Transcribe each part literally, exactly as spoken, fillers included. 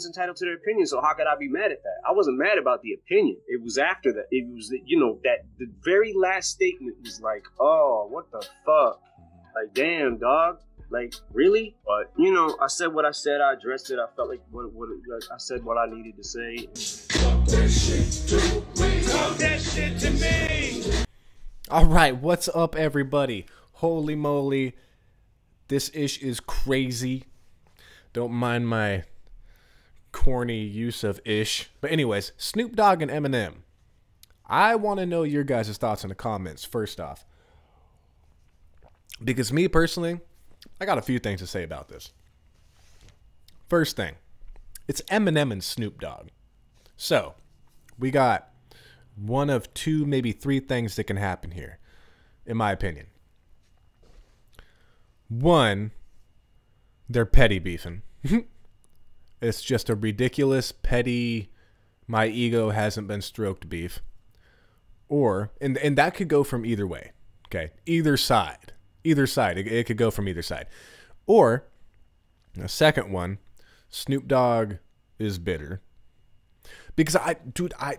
everyone's entitled to their opinion, so how could I be mad at that? I wasn't mad about the opinion. It was after that. It was, you know, that the very last statement was like, oh, what the fuck? Like, damn, dog. Like, really? But, you know, I said what I said. I addressed it. I felt like what, what like, I said what I needed to say. Talk that shit to me. Talk that shit to me. All right. What's up, everybody? Holy moly. This ish is crazy. Don't mind my corny use of ish. But anyways, Snoop Dogg and Eminem. I want to know your guys' thoughts in the comments, first off. Because me personally, I got a few things to say about this. First thing, it's Eminem and Snoop Dogg. So, we got one of two, maybe three things that can happen here, in my opinion. One, they're petty beefing. It's just a ridiculous, petty, my ego hasn't been stroked beef. Or, and, and that could go from either way, okay? Either side. Either side. It, it could go from either side. Or, the second one, Snoop Dogg is bitter. Because, I, dude, I,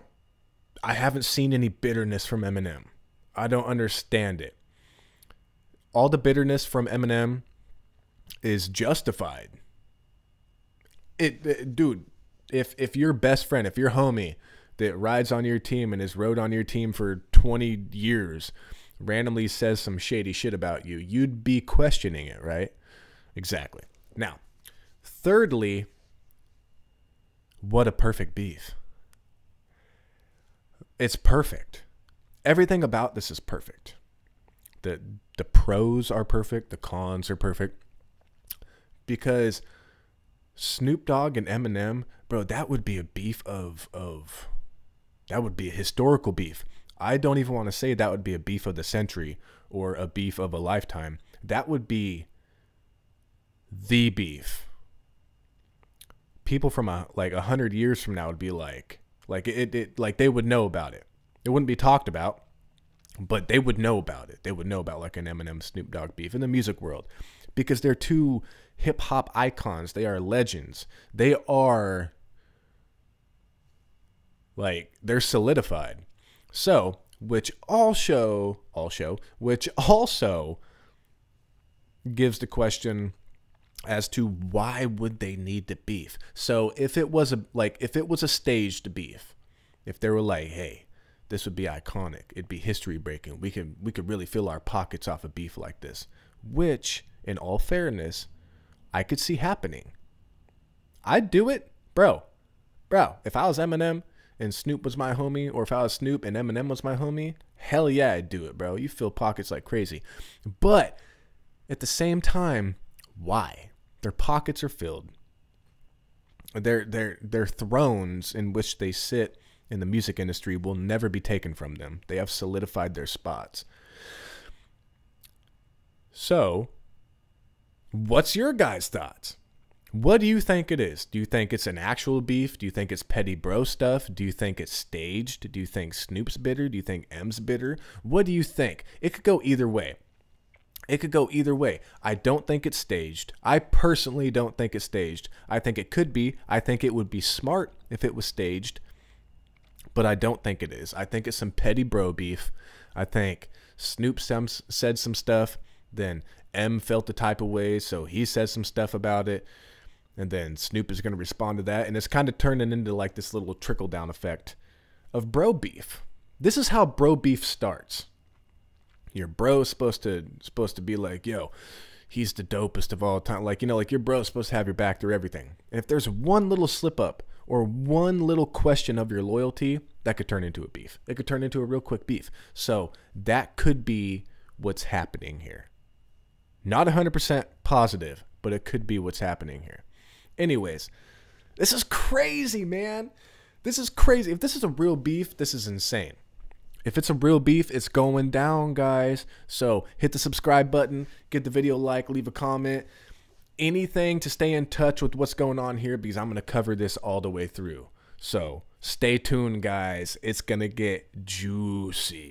I haven't seen any bitterness from Eminem. I don't understand it. All the bitterness from Eminem is justified. It, it dude, if, if your best friend, if your homie that rides on your team and has rode on your team for twenty years... randomly says some shady shit about you, you'd be questioning it, right? Exactly. Now, thirdly, what a perfect beef. It's perfect. Everything about this is perfect. The, the pros are perfect. The cons are perfect. Because Snoop Dogg and Eminem, bro, that would be a beef of, of that would be a historical beef. I don't even want to say that would be a beef of the century or a beef of a lifetime. That would be the beef. People from a, like a hundred years from now would be like, like it, it, like they would know about it. It wouldn't be talked about, but they would know about it. They would know about like an Eminem Snoop Dogg beef in the music world because they're two hip hop icons. They are legends. They are like, they're solidified. So, which also, also, which also gives the question as to why would they need to beef? So, if it was a like, if it was a staged beef, if they were like, hey, this would be iconic, it'd be history breaking. We can we could really fill our pockets off of beef like this, which, in all fairness, I could see happening. I'd do it, bro, bro. If I was Eminem and Snoop was my homie, or if I was Snoop and Eminem was my homie, hell yeah, I'd do it, bro. You fill pockets like crazy. But at the same time, why? Their pockets are filled. Their, their, their thrones in which they sit in the music industry will never be taken from them. They have solidified their spots. So, what's your guys' thoughts? What do you think it is? Do you think it's an actual beef? Do you think it's petty bro stuff? Do you think it's staged? Do you think Snoop's bitter? Do you think M's bitter? What do you think? It could go either way. It could go either way. I don't think it's staged. I personally don't think it's staged. I think it could be. I think it would be smart if it was staged. But I don't think it is. I think it's some petty bro beef. I think Snoop said some stuff. Then M felt the type of way, so he says some stuff about it. And then Snoop is going to respond to that. And it's kind of turning into like this little trickle-down effect of bro beef. This is how bro beef starts. Your bro is supposed to, supposed to be like, yo, he's the dopest of all time. Like, you know, like your bro is supposed to have your back through everything. And if there's one little slip-up or one little question of your loyalty, that could turn into a beef. It could turn into a real quick beef. So that could be what's happening here. Not one hundred percent positive, but it could be what's happening here. Anyways, this is crazy, man. This is crazy. If this is a real beef, this is insane. If it's a real beef, it's going down, guys. So hit the subscribe button, give the video a like, leave a comment, anything to stay in touch with what's going on here because I'm going to cover this all the way through. So stay tuned, guys. It's going to get juicy.